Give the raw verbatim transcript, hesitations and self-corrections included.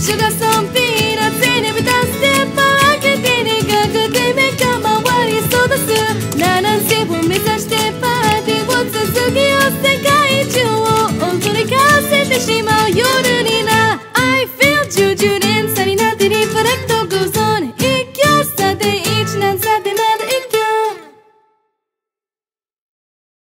Sugar, some peanuts, and every dance step I can be a good day. Make up my worries so the soup. Nana, see, we'll miss a step. I think what's a sugar.